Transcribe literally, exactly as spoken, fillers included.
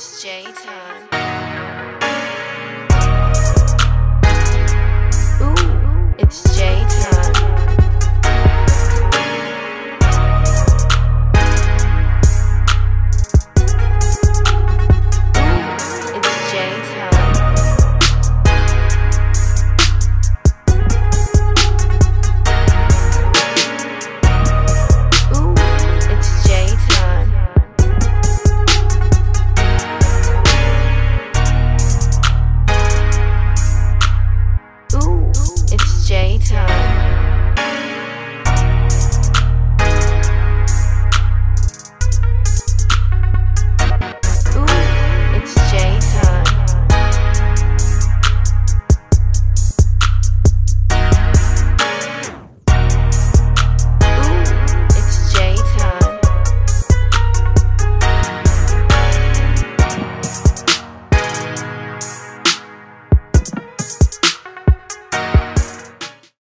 It's J-Town.